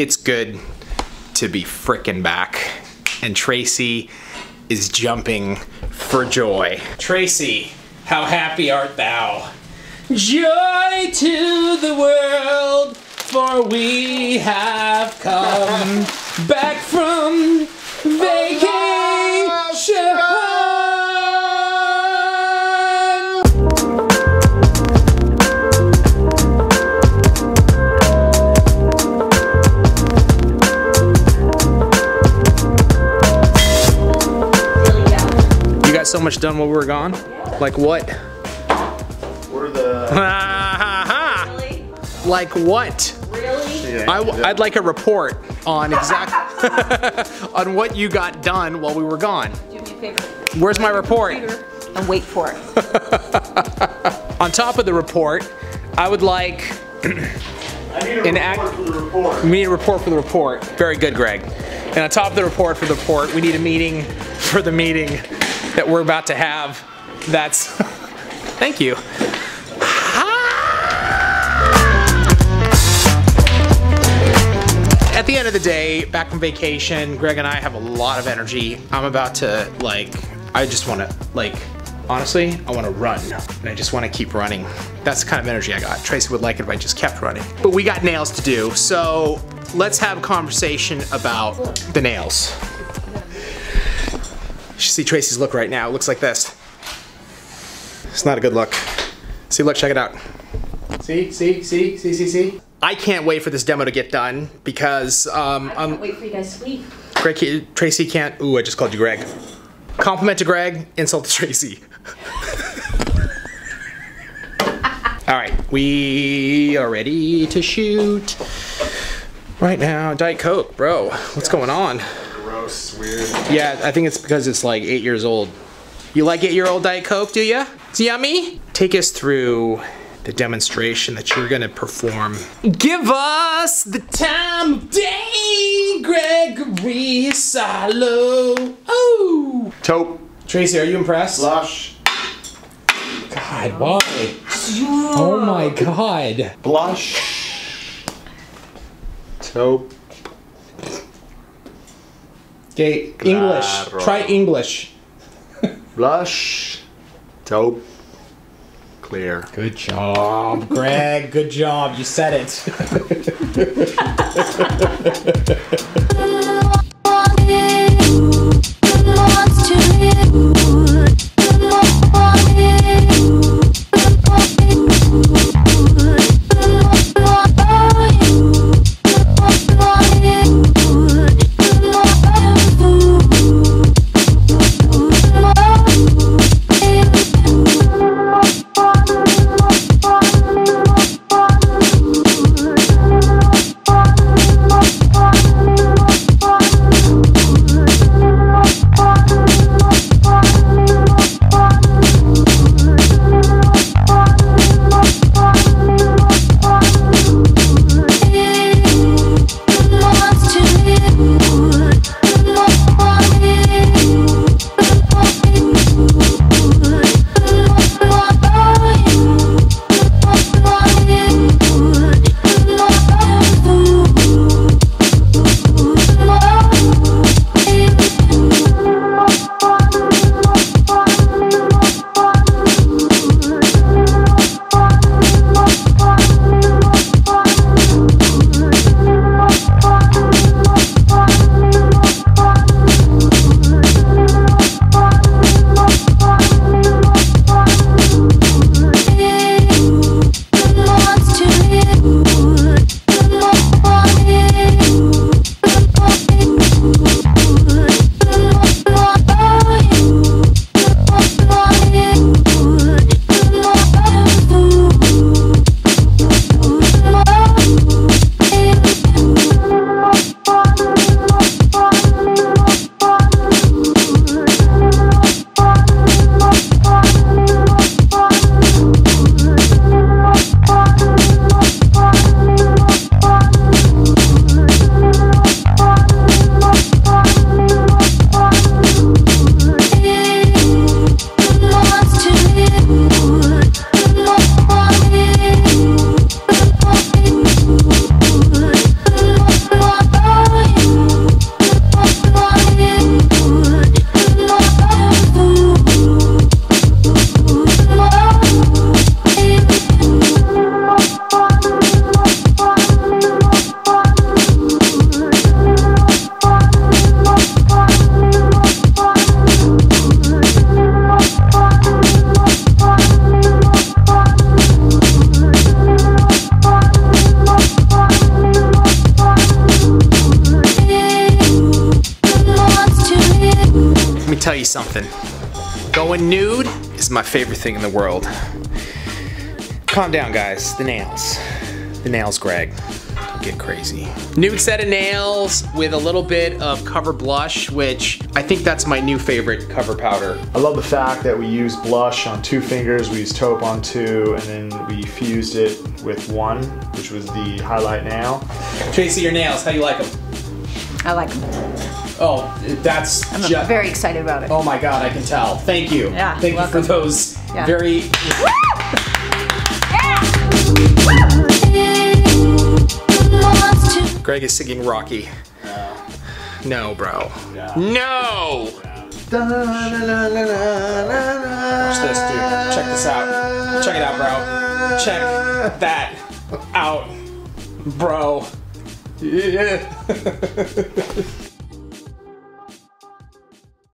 It's good to be frickin' back. And Tracey is jumping for joy. Tracey, how happy art thou? Joy to the world, for we have come back from vacation. You got so much done while we were gone? Like what? We're the... Really? Like what? Really? Yeah, I'd like a report on exactly... on what you got done while we were gone. Do me a favor. Where's my report? And wait for it. On top of the report, I would like we need a report for the report. Very good, Greg. And on top of the report for the report, we need a meeting for the meeting that we're about to have. That's thank you. At the end of the day, back from vacation, Greg and I have a lot of energy. I'm about to, like, I just wanna, like, honestly, I wanna run. And I just wanna keep running. That's the kind of energy I got. Tracey would like it if I just kept running. But we got nails to do, so let's have a conversation about the nails. You should see Tracey's look right now. It looks like this. It's not a good look. See, look, check it out. See? I can't wait for this demo to get done because I can't wait for you guys to leave. Greg, Tracey can't. Ooh, I just called you Greg. Compliment to Greg, insult to Tracey. All right, we are ready to shoot right now. Diet Coke, bro. What's going on? Gross, weird. Yeah, I think it's because it's like 8 years old. You like 8-year-old Diet Coke, do ya? It's yummy. Take us through the demonstration that you're gonna perform. Give us the time of day, Gregory Salo. Oh! Taupe. Tracey, are you impressed? Blush. God, why? Yeah. Oh my God. Blush. Taupe. Okay, English. Claro. Try English. Blush. Taupe. Clear. Good job, Greg. Good job. You said it. tell you something. Going nude is my favorite thing in the world. Calm down, guys. The nails. The nails, Greg. Get crazy. Nude set of nails with a little bit of Cover Blush, which I think that's my new favorite cover powder. I love the fact that we use blush on two fingers, we use taupe on two, and then we fused it with one, which was the highlight nail. Tracey, your nails, how do you like them? I like them. Oh, that's... I'm very excited about it. Oh my God, I can tell. Thank you. Yeah, thank you for those very... Greg is singing Rocky. No, bro. Yeah. No! Yeah. Watch this, dude. Check this out. Check it out, bro. Check that out, bro. Yeah.